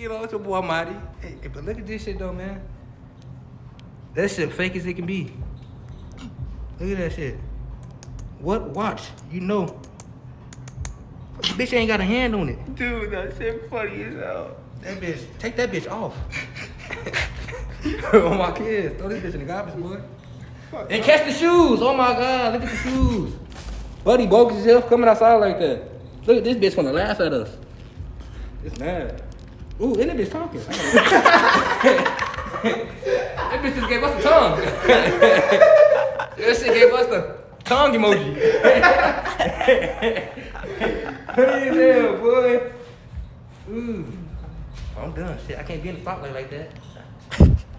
You know, it's your boy Mighty. Hey, but look at this shit though, man. That shit fake as it can be. Look at that shit. What watch? You know. Bitch ain't got a hand on it. Dude, that shit funny as hell. That bitch, take that bitch off. Oh my kids, throw this bitch in the garbage, boy. Fuck and God. Catch the shoes. Oh my God, look at the shoes. Buddy broke himself coming outside like that. Look at this bitch gonna laugh at us. It's mad. Ooh, and that bitch talking. That bitch just gave us the tongue. That shit gave us the tongue emoji. Hey there, boy. Ooh. I'm done. Shit, I can't be in the spotlight like that.